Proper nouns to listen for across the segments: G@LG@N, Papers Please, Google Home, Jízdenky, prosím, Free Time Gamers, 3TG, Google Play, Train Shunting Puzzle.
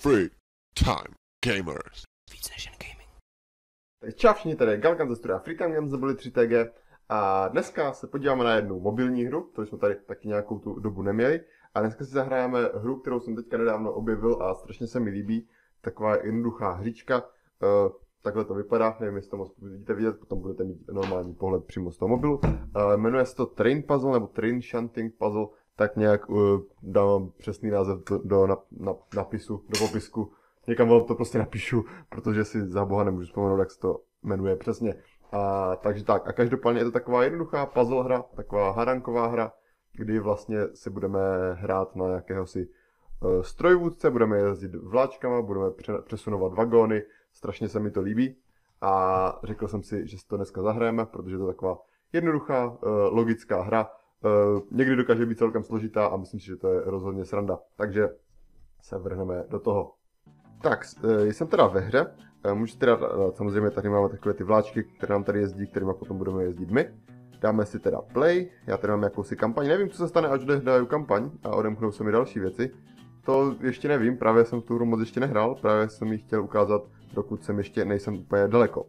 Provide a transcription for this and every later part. Free Time Gamers. Víc než jen gaming. Čau všichni, tady Galkan ze studia Free Time Gamers, byli 3TG. A dneska se podíváme na jednu mobilní hru, kterou jsme tady taky nějakou tu dobu neměli. A dneska si zahrajeme hru, kterou jsem teďka nedávno objevil a strašně se mi líbí. Taková jednoduchá hříčka. Takhle to vypadá, nevím, jestli to moc budete vidět, potom budete mít normální pohled přímo z toho mobilu. Jmenuje se to Train Puzzle nebo Train Shunting Puzzle, tak nějak dám přesný název do napisu, do popisku. Někam vám to prostě napíšu, protože si za boha nemůžu vzpomenout, jak se to jmenuje přesně. Takže tak, a každopádně je to taková jednoduchá puzzle hra, taková hadanková hra, kdy vlastně si budeme hrát na jakéhosi strojvůdce, budeme jezdit vláčkama, budeme přesunovat vagóny. Strašně se mi to líbí a řekl jsem si, že si to dneska zahrajeme, protože to je taková jednoduchá, logická hra. Někdy dokáže být celkem složitá a myslím si, že to je rozhodně sranda. Takže se vrhneme do toho. Tak, jsem teda ve hře. Můžete teda, samozřejmě tady máme takové ty vláčky, které nám tady jezdí, kterými potom budeme jezdit my. Dáme si teda play, já tady mám jakousi kampaň, nevím, co se stane, až odehráju kampaň a odemknou se mi další věci. To ještě nevím, právě jsem tu hru moc ještě nehrál, právě jsem ji chtěl ukázat, dokud jsem ještě nejsem úplně daleko.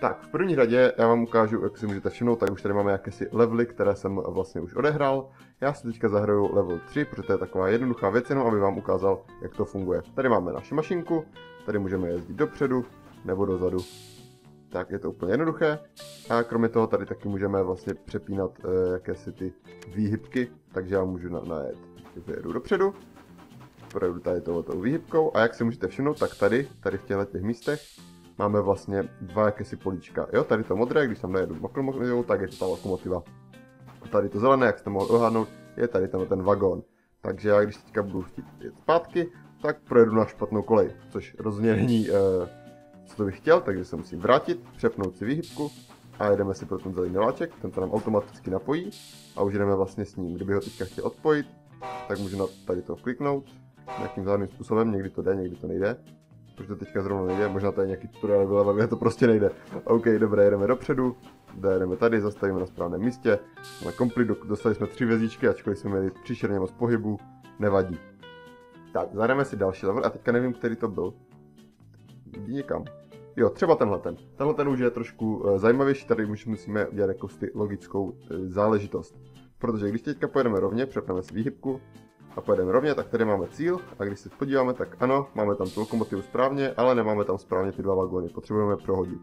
Tak, v první řadě já vám ukážu, jak si můžete všimnout, tak už tady máme jakési levely, které jsem vlastně už odehrál. Já si teďka zahraju level 3, protože to je taková jednoduchá věc, jenom aby vám ukázal, jak to funguje. Tady máme naši mašinku, tady můžeme jezdit dopředu nebo dozadu. Tak je to úplně jednoduché. A kromě toho tady taky můžeme vlastně přepínat jakési ty výhybky, takže já můžu najet. Jedu dopředu. Projedu tady touto výhybkou a jak si můžete všimnout, tak tady v těchto těch místech máme vlastně dva jakési políčka. Jo, tady to modré, když tam najedu lokomotivou, tak je to ta lokomotiva. A tady to zelené, jak jste mohli odhadnout, je tady ten vagón. Takže já když teďka budu chtít jít zpátky, tak projedu na špatnou kolej, což rozhodně není, co to bych chtěl, takže se musím vrátit, přepnout si výhybku a jedeme si pro ten zelený vláček, ten se nám automaticky napojí a už jdeme vlastně s ním. Kdyby ho teďka chtěl odpojit, tak můžu na tady to kliknout. Nějakým záhadným způsobem, někdy to jde, někdy to nejde. Protože to teďka zrovna nejde, možná to je nějaký tutoriál vyleva, kde to prostě nejde. OK, dobré, jedeme dopředu, jedeme tady, zastavíme na správném místě. Na kompli, dostali jsme 3 hvězdičky, ačkoliv jsme měli příšerně moc pohybu, nevadí. Tak, zahrajeme si další level a teďka nevím, který to byl. Jdi někam. Jo, třeba tenhle ten. Tenhle ten už je trošku zajímavější, tady už musíme udělat jako logickou záležitost. Protože když teďka pojedeme rovně, přepneme si výhybku a pojedeme rovně, tak tady máme cíl a když se podíváme, tak ano, máme tam tu lokomotivu správně, ale nemáme tam správně ty dva vagóny, potřebujeme prohodit.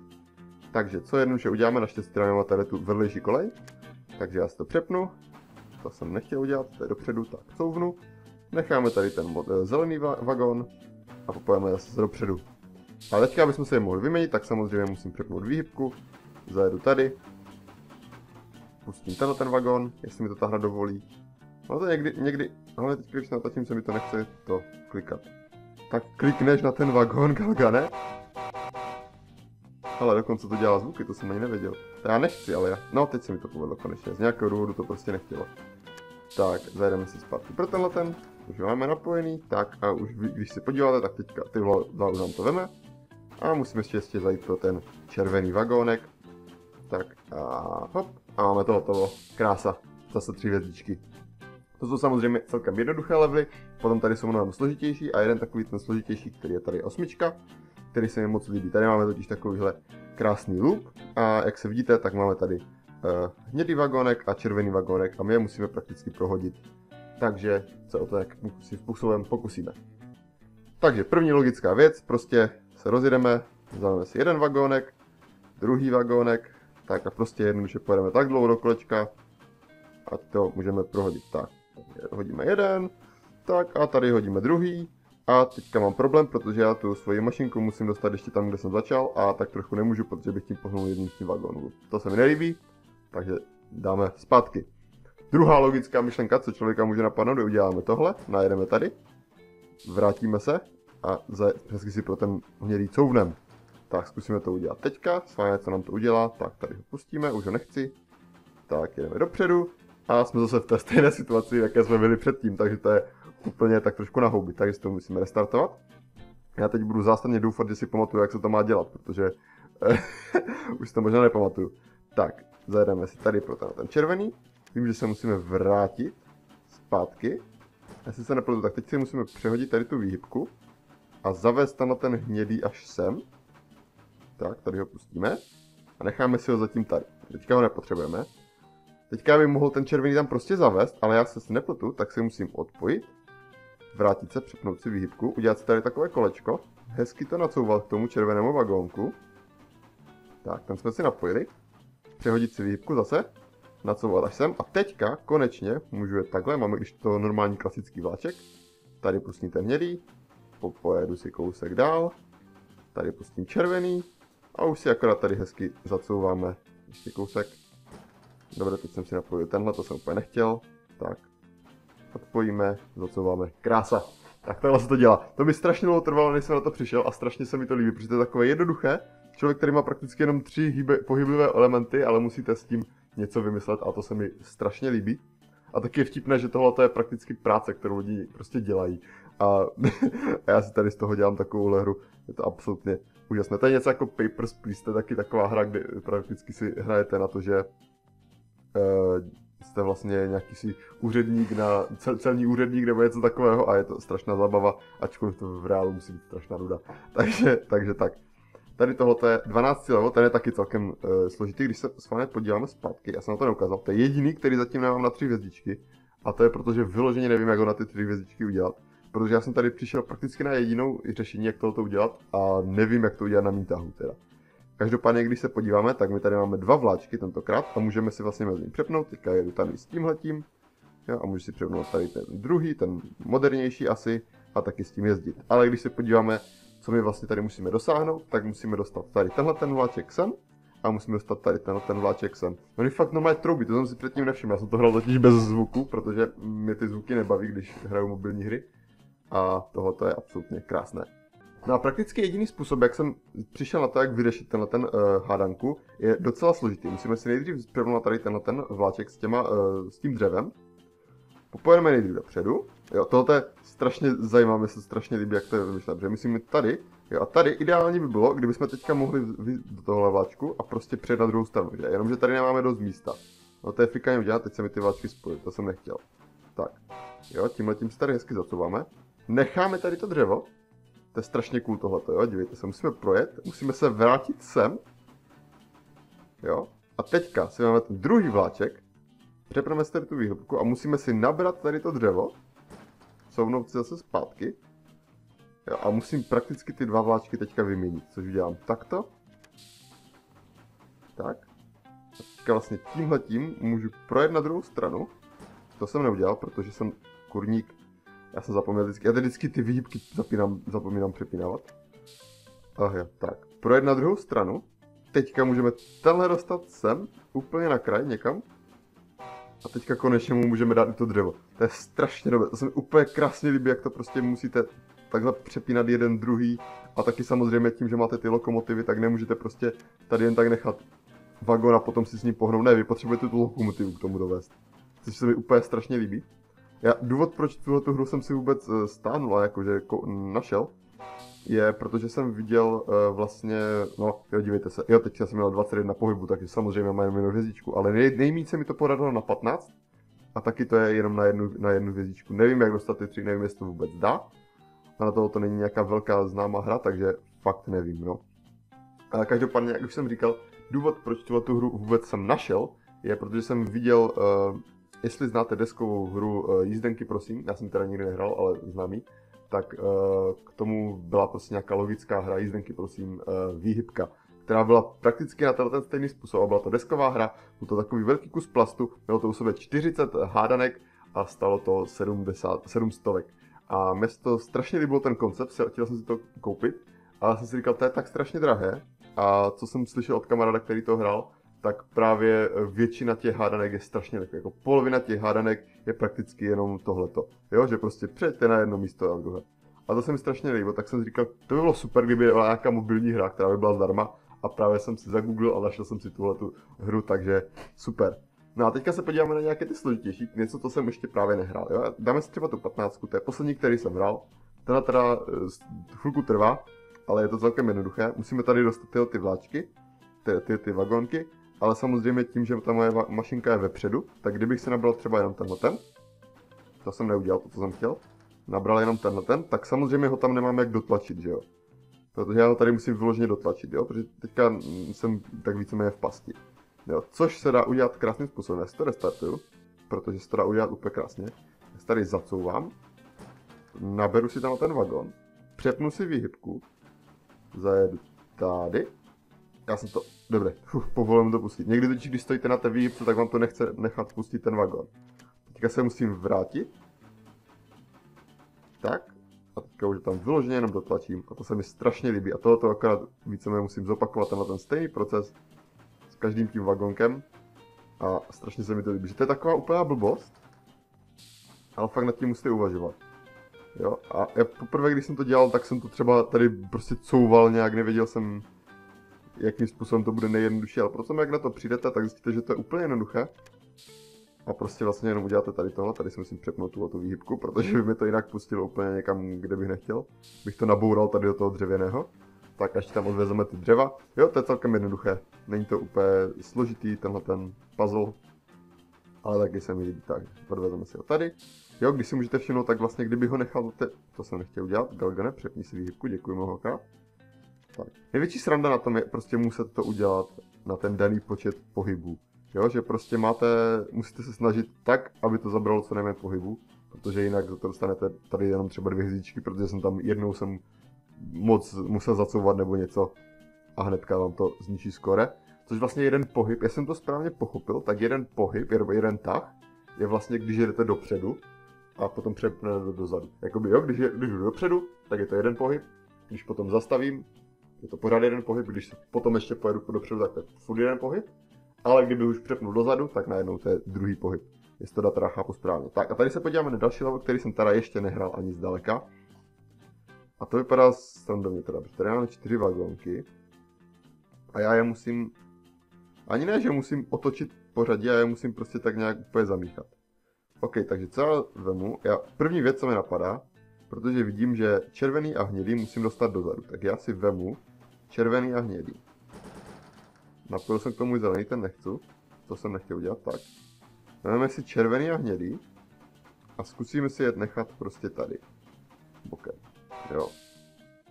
Takže co jednoduše uděláme, naštěstí tady máme tady tu vedlejší kolej, takže já si to přepnu, to jsem nechtěl udělat, to je dopředu, tak couvnu, necháme tady ten zelený vagón a pojedeme zase dopředu. A teďka, abychom se je mohli vyměnit, tak samozřejmě musím přepnout výhybku, zajedu tady, pustím ten vagón, jestli mi to ta hra dovolí. No to někdy, ale teď když natočím, se mi to nechce to klikat. Tak klikneš na ten vagón, Galga, ne? Ale dokonce to dělá zvuky, to jsem ani nevěděl. To já nechci, ale já... No teď se mi to povedlo konečně, z nějakého důvodu to prostě nechtělo. Tak, zajedeme si zpátky pro tenhle, už máme napojený, tak a už když se podíváte, tak teďka ty dva už nám to veme. A musíme ještě zajít pro ten červený vagónek. Tak a hop, a máme to hotovo, krása, zase 3 hvězdičky. To jsou samozřejmě celkem jednoduché levely, potom tady jsou mnohem složitější a jeden takový ten složitější, který je tady 8, který se mi moc líbí. Tady máme totiž takovýhle krásný loop a jak se vidíte, tak máme tady hnědý vagónek a červený vagónek a my je musíme prakticky prohodit. Takže se o to jakýmkoliv způsobem pokusíme. Takže první logická věc, prostě se rozjedeme, vzaleme si jeden vagónek, druhý vagónek, tak a prostě jednoduše pojedeme tak dlouho do kolečka a to můžeme prohodit tak. Hodíme jeden, tak a tady hodíme druhý a teďka mám problém, protože já tu svoji mašinku musím dostat ještě tam, kde jsem začal a tak trochu nemůžu, protože bych tím pohnul jedním tím vagónu. To se mi nelíbí, takže dáme zpátky. Druhá logická myšlenka, co člověka může napadnout, kdy uděláme tohle, najedeme tady, vrátíme se a hezky si pro ten hnědý couvnem. Tak zkusíme to udělat teďka, s vámi co nám to udělá, tak tady ho pustíme, už ho nechci, tak jedeme dopředu. A jsme zase v té stejné situaci, jaké jsme byli předtím, takže to je úplně tak trošku na houby, takže to musíme restartovat. Já teď budu zásadně doufat, že si pamatuju, jak se to má dělat, protože už to možná nepamatuju. Tak, zajedeme si tady pro ten červený. Vím, že se musíme vrátit zpátky. Jestli se nepletu, tak teď si musíme přehodit tady tu výhybku. a zavést to na ten hnědý až sem. Tak, tady ho pustíme a necháme si ho zatím tady. Teďka ho nepotřebujeme. Teďka bych mohl ten červený tam prostě zavést, ale já se nepletu, tak si musím odpojit, vrátit se, přepnout si výhybku, udělat si tady takové kolečko, hezky to nacouvat k tomu červenému vagónku. Tak, tam jsme si napojili, přehodit si výhybku zase, nacouvat až sem a teďka konečně můžu je takhle, máme když to normální klasický vláček, tady pustím ten hnědý, pojedu si kousek dál, tady pustím červený a už si akorát tady hezky zacouváme ještě kousek. Dobře, teď jsem si napojil tenhle, to jsem úplně nechtěl. Tak, odpojíme, zacouváme. Krása. Tak tohle se to dělá. To mi strašně dlouho trvalo, než jsem na to přišel a strašně se mi to líbí, protože to je takové jednoduché. Člověk, který má prakticky jenom 3 pohyblivé elementy, ale musíte s tím něco vymyslet a to se mi strašně líbí. A taky je vtipné, že tohle je prakticky práce, kterou lidi prostě dělají. A já si tady z toho dělám takovouhle hru, je to absolutně úžasné. To je něco jako Papers Please, to je taky taková hra, kde prakticky si hrajete na to, že jste vlastně nějaký si úředník, celní úředník nebo něco takového a je to strašná zabava, ačkoliv to v reálu musí být strašná nuda. Takže tak. Tady tohle je 12 level, ten je taky celkem složitý, když se s vámi podíváme zpátky, já jsem na to neukázal, to je jediný, který zatím nemám na 3 hvězdičky a to je proto, že vyloženě nevím, jak ho na ty 3 hvězdičky udělat, protože já jsem tady přišel prakticky na jedinou řešení, jak tohoto udělat a nevím, jak to udělat na mým tahu teda. Každopádně, když se podíváme, tak my tady máme 2 vláčky tentokrát a můžeme si vlastně mezi ním přepnout, teďka jedu tady s tímhletím a můžu si přepnout tady ten druhý, ten modernější asi a taky s tím jezdit. Ale když se podíváme, co my vlastně tady musíme dosáhnout, tak musíme dostat tady tenhle ten vláček sem a musíme dostat tady tenhle ten vláček sem. No je fakt normálně troubí, to jsem si předtím nevšiml, já jsem to hrál totiž bez zvuku, protože mě ty zvuky nebaví, když hraju mobilní hry a tohle je absolutně krásné. No a prakticky jediný způsob, jak jsem přišel na to, jak vyřešit tenhle ten hádanku, je docela složitý. Musíme si nejdřív přepnout tady tenhle ten vláček s tím dřevem. Popojedeme nejdřív dopředu. Jo, tohle je strašně zajímavé, se strašně líbí, jak to je vymyšlet, protože musíme tady, jo, a tady ideálně by bylo, kdybychom teďka mohli do tohohle vláčku a prostě přejet na druhou stranu, že? Jenomže tady nemáme dost místa. No to je fikání udělat, teď se mi ty vláčky spojily, to jsem nechtěl. Tak, jo, tímhletím se tady hezky zacouváme. Necháme tady to dřevo. To je strašně cool tohleto, jo, dívejte se, musíme projet, musíme se vrátit sem, jo, a teďka si máme ten druhý vláček, přepneme si tady tu výhlubku a musíme si nabrat tady to dřevo, souvnout si zase zpátky, jo, a musím prakticky ty 2 vláčky teďka vyměnit, což udělám takto, tak, a teďka vlastně tímhletím můžu projet na druhou stranu, to jsem neudělal, protože jsem kurník. Já jsem zapomněl vždycky, já tady vždycky ty výhybky zapomínám přepínávat. Aha, tak, projet na druhou stranu. Teďka můžeme tenhle dostat sem, úplně na kraj, někam. A teďka konečně mu můžeme dát i to dřevo. To je strašně dobré, to se mi úplně krásně líbí, jak to prostě musíte takhle přepínat jeden druhý. A taky samozřejmě tím, že máte ty lokomotivy, tak nemůžete prostě tady jen tak nechat vagon a potom si s ním pohnout. Ne, vy potřebujete tu lokomotivu k tomu dovést. Což se mi úplně strašně líbí. Já, důvod, proč tuhletu hru jsem si vůbec stáhnul a jakože našel, je protože jsem viděl vlastně, no jo, dívejte se, jo, teď jsem měl 21 pohybu, takže samozřejmě mám jenom jednu hvězdičku, ale nejméně se mi to poradilo na 15 a taky to je jenom na jednu hvězdičku. Nevím, jak dostat ty 3, nevím, jestli to vůbec dá, a na tohle to není nějaká velká známá hra, takže fakt nevím, no. Ale každopádně, jak už jsem říkal, důvod, proč tuhletu hru vůbec jsem našel, je protože jsem viděl... Jestli znáte deskovou hru Jízdenky, prosím, já jsem teda nikdy nehrál, ale znám ji, tak k tomu byla prostě nějaká logická hra Jízdenky, prosím, výhybka, která byla prakticky na ten stejný způsob. A byla to desková hra, byl to takový velký kus plastu, mělo to u sebe 40 hádanek a stalo to 700. A mě se to strašně líbilo ten koncept, chtěl jsem si to koupit, ale jsem si říkal, to je tak strašně drahé. A co jsem slyšel od kamaráda, který to hrál, tak právě většina těch hádanek je strašně lehká, jako polovina těch hádanek je prakticky jenom tohleto, jo, že prostě přejďte na jedno místo a na druhé. A to se mi strašně líbilo, tak jsem říkal, to by bylo super, kdyby byla nějaká mobilní hra, která by byla zdarma a právě jsem si zagooglil a našel jsem si tuhletu hru, takže super. No a teďka se podíváme na nějaké ty složitější, něco, co jsem ještě právě nehrál, jo, dáme si třeba tu 15, to je poslední, který jsem hrál, teda chvilku trvá, ale je to celkem jednoduché, musíme tady dostat ty vláčky, ty vagonky. Ale samozřejmě tím, že ta moje mašinka je vepředu, tak kdybych se nabral třeba jenom tenhle ten, to jsem neudělal, to co jsem chtěl, nabral jenom tenhle ten, tak samozřejmě ho tam nemám jak dotlačit, že jo. Protože já ho tady musím vyloženě dotlačit, jo, protože teďka jsem tak víceméně v pasti. Jo, což se dá udělat krásným způsobem, já si to restartuju, protože se to dá udělat úplně krásně. Já se tady zacouvám, naberu si tam ten vagon, přepnu si výhybku, zajedu tady. Já jsem to, dobré, povolím to pustit. Někdy totiž, když stojíte na té výhybce, tak vám to nechce nechat pustit ten vagon. Teďka se musím vrátit. Tak. A teďka už tam vyloženě jenom dotlačím. A to se mi strašně líbí. A tohoto akorát víceméně musím zopakovat tenhle ten stejný proces s každým tím vagonkem. A strašně se mi to líbí. Že to je taková úplná blbost. Ale fakt nad tím musíte uvažovat. Jo? A já poprvé, když jsem to dělal, tak jsem to třeba tady prostě couval nějak, nevěděl jsem, jakým způsobem to bude nejjednodušší. Ale potom, jak na to přijdete, tak zjistíte, že to je úplně jednoduché. A prostě vlastně jenom uděláte tady tohle, tady si musím přepnout tu výhybku, protože by mi to jinak pustilo úplně někam, kde bych nechtěl. Bych to naboural tady do toho dřevěného. Tak až tam odvezeme ty dřeva. Jo, to je celkem jednoduché. Není to úplně složitý, tenhle ten puzzle. Ale taky se mi líbí tak. Odvezeme si ho tady. Jo, když si můžete všimnout, tak vlastně kdyby ho nechal, to jsem nechtěl udělat. Galgane, přepni si výhybku, děkuji mohoka. Tak. Největší sranda na tom je prostě muset to udělat na ten daný počet pohybů. Jo, že prostě musíte se snažit tak, aby to zabralo co nejméně pohybu, protože jinak za to dostanete tady jenom třeba 2 hvězdičky, protože jsem tam jednou moc musel zacouvat nebo něco a hnedka vám to zničí skore. Což vlastně jeden pohyb, já jsem to správně pochopil, tak jeden pohyb, jeden tah je vlastně, když jedete dopředu a potom přepnete dozadu. Jakoby jo, když jdu dopředu, tak je to jeden pohyb, když potom zastavím, je to pořád jeden pohyb, když potom ještě pojedu dopředu, tak to je furt jeden pohyb. Ale kdyby už přepnul dozadu, tak najednou to je druhý pohyb. Jestli to dá teda chápu správně. Tak a tady se podíváme na další level, který jsem teda ještě nehrál ani zdaleka. A to vypadá standardně teda, protože tady máme 4 vagónky. A já je musím, ani ne, že musím otočit pořadí, já je musím prostě tak nějak úplně zamíchat. OK, takže co já vemu, první věc, co mi napadá, protože vidím, že červený a hnědý musím dostat dozadu. Tak já si vemu červený a hnědý. Napojil jsem k tomu zelený, ten nechci, to jsem nechtěl udělat, tak. Vezmeme si červený a hnědý a zkusíme si je nechat prostě tady. Bokem, jo.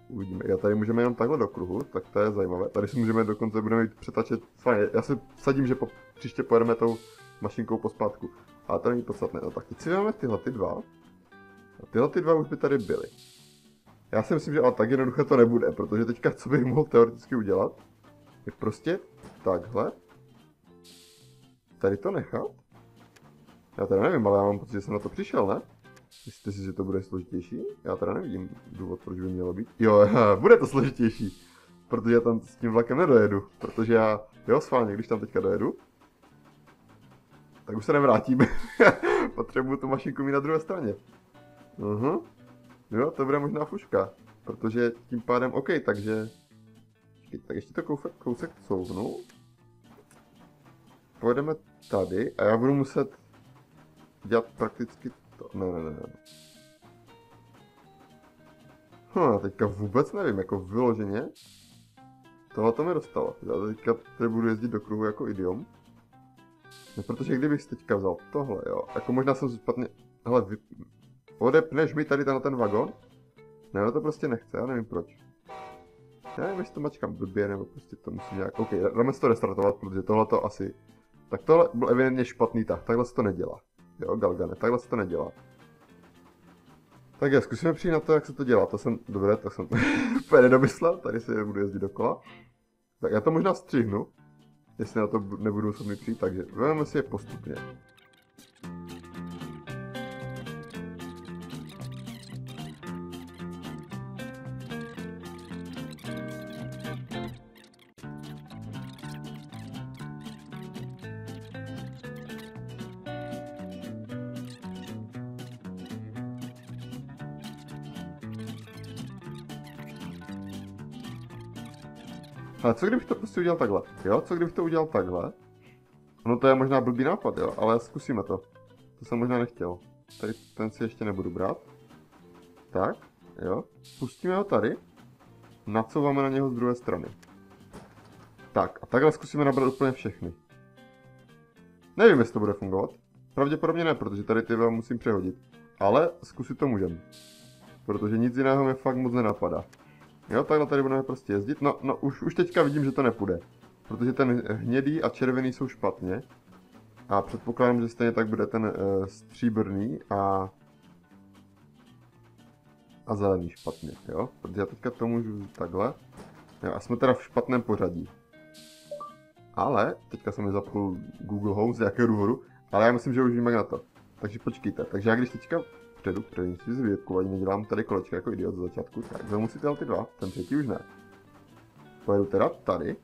Uvidíme, já tady můžeme jenom takhle do kruhu, tak to je zajímavé. Tady si můžeme dokonce, budeme mít přetačet, já si sadím, že příště pojedeme tou mašinkou pospátku. Ale to není podstatné, no tak teď si vezmeme tyhle ty dva. A tyhle ty dva už by tady byly. Já si myslím, že ale tak jednoduché to nebude, protože teďka co bych mohl teoreticky udělat? Prostě takhle tady to nechat? Já teda nevím, ale já mám pocit, že jsem na to přišel, ne? Myslíte si, že to bude složitější? Já teda nevidím důvod, proč by mělo být. Jo, bude to složitější, protože já tam s tím vlakem nedojedu, protože já, jo, schválně, když tam teďka dojedu, tak už se nevrátím. Potřebuju tu mašinku mít na druhé straně. Jo, to bude možná fuška, protože tím pádem, OK, takže... Tak ještě to kousek couvnu. Pojedeme tady a já budu muset dělat prakticky to. Ne. Teďka vůbec nevím, jako vyloženě. Tohle to mi dostalo. Já teďka tady budu jezdit do kruhu jako idiom. No, protože kdybych teďka vzal tohle, jo. Jako možná jsem špatně... Hele, odepneš mi tady ten vagon? Ne, to prostě nechce, já nevím proč. Já nevím, jestli to mačkám blbě, nebo prostě to musí nějak... OK, dáme si to restartovat, protože tohle to asi... Tak tohle byl evidentně špatný tah, takhle se to nedělá. Jo, Galgane, takhle se to nedělá. Tak já zkusíme přijít na to, jak se to dělá. To jsem... Dobré, to jsem úplně nedomyslel, tady si budu jezdit dokola. Tak já to možná střihnu, jestli na to nebudu schopný přijít, takže vezmeme si je postupně. Ale co kdybych to prostě udělal takhle? Jo, co kdybych to udělal takhle? No to je možná blbý nápad, jo, ale zkusíme to. To jsem možná nechtěl. Tady ten si ještě nebudu brát. Tak, jo. Pustíme ho tady. Nacouváme na něho z druhé strany. Tak, a takhle zkusíme nabrat úplně všechny. Nevím, jestli to bude fungovat. Pravděpodobně ne, protože tady ty musím přehodit. Ale zkusit to můžeme. Protože nic jiného mě fakt moc nenapadá. Jo, takhle tady budeme prostě jezdit. No už teďka vidím, že to nepůjde. Protože ten hnědý a červený jsou špatně. A předpokládám, že stejně tak bude ten stříbrný a zelený špatně, jo? Protože já teďka to můžu takhle. Jo, a jsme teda v špatném pořadí. Ale, teďka jsem mi zapnul Google Home z jakého důvodu, ale já myslím, že už vím jak na to. Takže počkejte, takže já když teďka předu k předničí zvědkování, nedělám tady kolečka jako idiot z začátku, tak vezmu si ty dva, ten třetí už ne. Pojedu teda tady.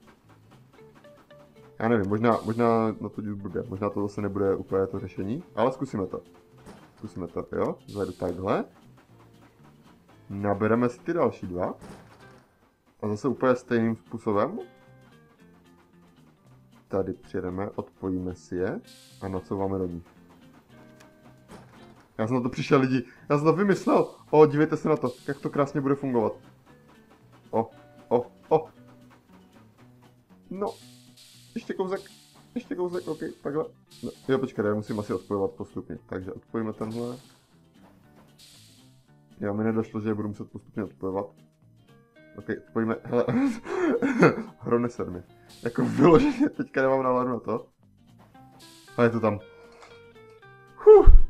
Já nevím, možná na to díl bude, možná to zase nebude úplně to řešení, ale zkusíme to. Zkusíme to, jo, zajdu takhle. Nabereme si ty další dva. A zase úplně stejným způsobem. Tady přijedeme, odpojíme si je a nacouváme do ní. Já jsem na to přišel lidi, já jsem to vymyslel. O, dívejte se na to, jak to krásně bude fungovat. O. No. Ještě kousek, ok, takhle. No, jo, počkej, já musím asi odpojovat postupně, takže odpojíme tenhle. Já mi nedošlo, že je budu muset postupně odpojovat. Ok, odpojíme, hele, hrone sedmi. Jako vyloženě, teďka nemám náladu na to. A je to tam.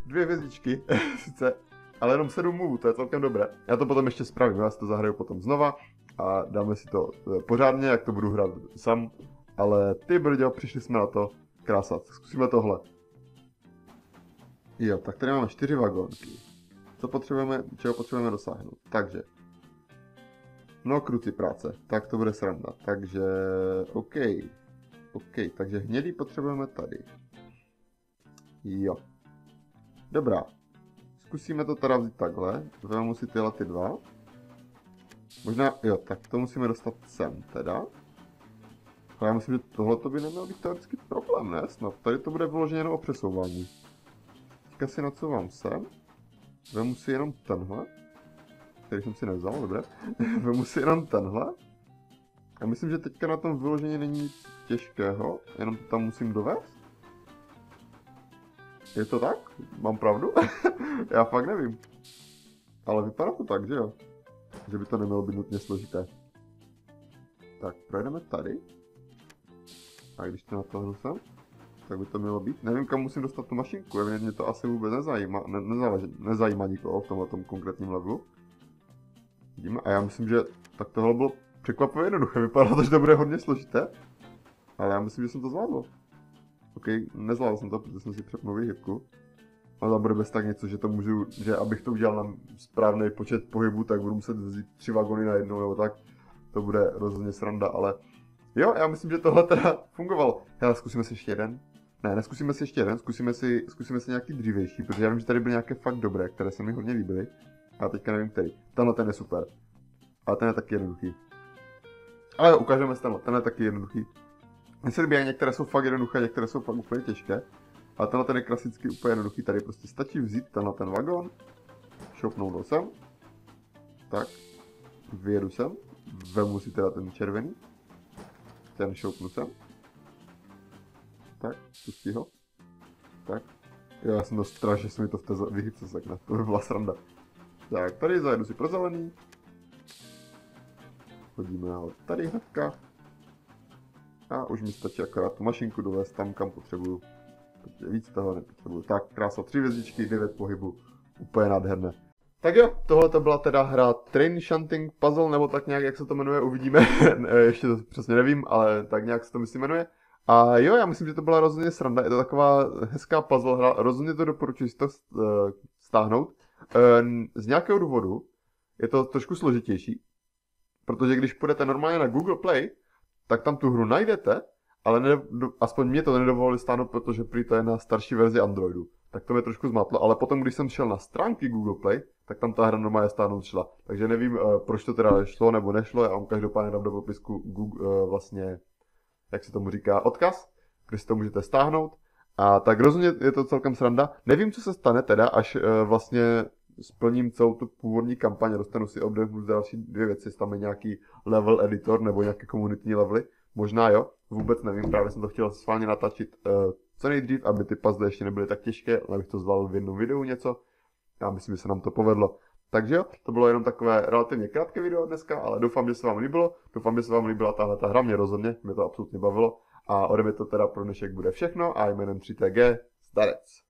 Dvě hvězdičky, sice, ale jenom 7 můvů, to je celkem dobré. Já to potom ještě spravím, já si to zahraju potom znova a dáme si to pořádně, jak to budu hrát sám. Ale ty brďo, přišli jsme na to. Krása, zkusíme tohle. Jo, tak tady máme 4 vagónky. Co potřebujeme, čeho potřebujeme dosáhnout? Takže. No, kruci práce, tak to bude sranda. Takže, OK, takže hnědý potřebujeme tady. Jo. Dobrá. Zkusíme to teda vzít takhle. Vezmeme si tyhle ty dva. Možná, jo, tak to musíme dostat sem teda. Já myslím, že tohle by neměl být teoretický problém, ne? Snad tady to bude vyloženě jenom o přesouvání. Teďka si nacouvám sem. Vemu si jenom tenhle. Který jsem si nevzal, dobré. Vemu si jenom tenhle. A myslím, že teďka na tom vyloženě není nic těžkého. Jenom to tam musím dovést. Je to tak? Mám pravdu? Já fakt nevím. Ale vypadá to tak, že jo? Že by to nemělo být nutně složité. Tak, projedeme tady. A když to natáhnu sem, tak by to mělo být. Nevím, kam musím dostat tu mašinku, evidentně to asi vůbec nezajímá nikoho v tomhletom konkrétním levelu. Vidíme, a já myslím, že tak tohle bylo překvapivě jednoduché, vypadalo to, že to bude hodně složité. Ale já myslím, že jsem to zvládl. Ok, nezvládl jsem to, protože jsem si přepnul výhybku. A tam bude bez tak něco, že to můžu, že abych to udělal na správný počet pohybů, tak budu muset vzít 3 vagony na jednou nebo tak. To bude rozhodně sranda, ale... Jo, já myslím, že tohle teda fungovalo. Hele, zkusíme si ještě jeden. Ne, neskusíme si ještě jeden, zkusíme si nějaký dřívější, protože já vím, že tady byly nějaké fakt dobré, které se mi hodně líbily. A teďka nevím který. Tenhle ten je super. A ten je taky jednoduchý. Ale jo, ukážeme si tenhle, ten je taky jednoduchý. Mně se líbí, některé jsou fakt jednoduché, některé jsou fakt úplně těžké. A tenhle ten je klasicky úplně jednoduchý, tady prostě stačí vzít tenhle ten vagón. Šoupnout ho sem. Tak. Vyjedu sem. Vemu si teda ten červený. Ten šoupnu sem. Tak, pustí ho. Tak. Jo, já jsem to strašil, že se mi to v té vyhybce sekne. To by byla sranda. Tak, tady zajedu si pro zelený. Hodíme ho tady hnedka. A už mi stačí akorát tu mašinku dovést tam, kam potřebuju. Protože víc toho nepotřebuju. Tak, krása, 3 hvězdičky, 9 pohybů. Úplně nádherné. Tak jo, tohle to byla teda hra Train Shunting Puzzle, nebo tak nějak, jak se to jmenuje, uvidíme, ještě to přesně nevím, ale tak nějak se to myslím jmenuje. A jo, já myslím, že to byla rozhodně sranda, je to taková hezká puzzle hra, rozhodně to doporučuji si to stáhnout. Z nějakého důvodu je to trošku složitější, protože když půjdete normálně na Google Play, tak tam tu hru najdete, ale aspoň mě to nedovolili stáhnout, protože prý to je na starší verzi Androidu. Tak to mě trošku zmátlo, ale potom, když jsem šel na stránky Google Play, tak tam ta hra normálně stáhnout šla. Takže nevím, proč to teda šlo nebo nešlo, já vám každopádně dám do popisku Google, vlastně, jak se tomu říká, odkaz, kde si to můžete stáhnout. A tak rozhodně je to celkem sranda. Nevím, co se stane teda, až vlastně splním celou tu původní kampaň, dostanu si obdechnout další 2 věci, tam je nějaký level editor nebo nějaké komunitní levely. Možná jo, vůbec nevím, právě jsem to chtěl schválně natáčit co nejdřív, aby ty puzzle ještě nebyly tak těžké, abych to zvládl v jednom videu něco. Já myslím, že se nám to povedlo. Takže jo, to bylo jenom takové relativně krátké video dneska, ale doufám, že se vám líbilo. Doufám, že se vám líbila tahle hra, mě rozhodně, mě to absolutně bavilo. A ode mě to teda pro dnešek bude všechno a jménem 3TG, zdarec.